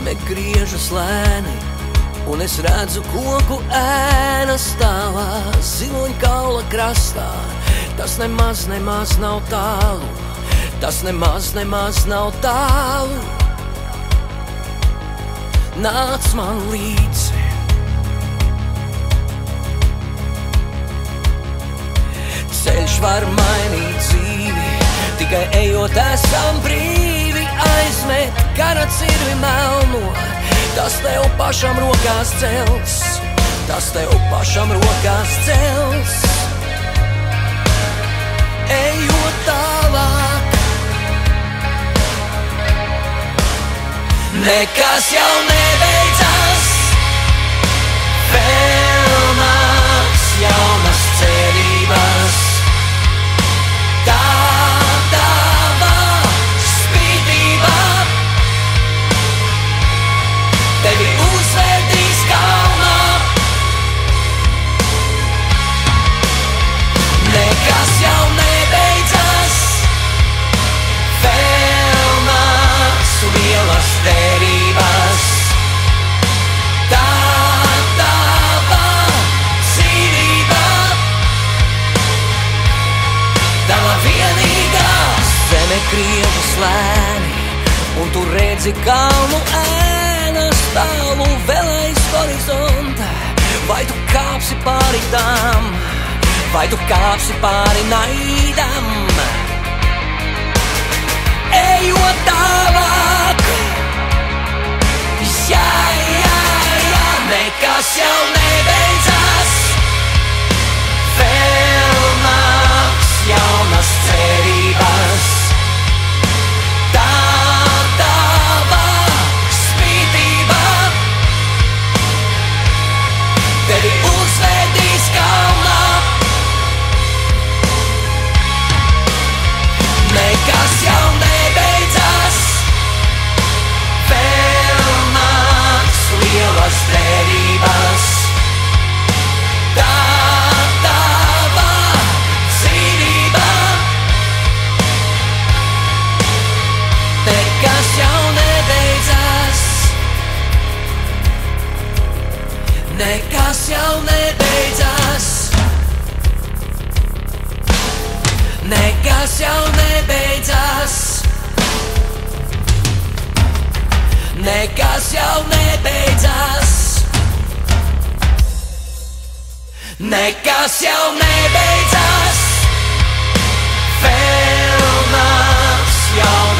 Zeme griežas lēni, un es redzu koku ēna stāvā ziloņa kaula krastā. Tas nemaz nav tālu, tas nemaz nav tālu. Nāc man līdzi. Ceļš var mainīt dzīvi, tikai ejot esam brīvi. Aizmet, kara cirvi melno, tas tev pašam rokās cels, tas tev pašam rokās cels. Ejot tālāk, nekas jau nebeidzas, vēl nāks jaunas cerības. Griežas lēni, un tu redzi kalnu ēnas tālu vēl aiz horizonta. Vai tu kāpsi pāri tām, vai tu kāpsi pāri naidam? Ejot tālāk, jā, jā, jā, nekas jau nebeidzas, vēl nāks jaunas cerības. Nekas jau nebeidzas, nekas jau nebeidzas, nekas jau nebeidzas, nekas jau nebeidzas, vēl nāks jaunas cerības.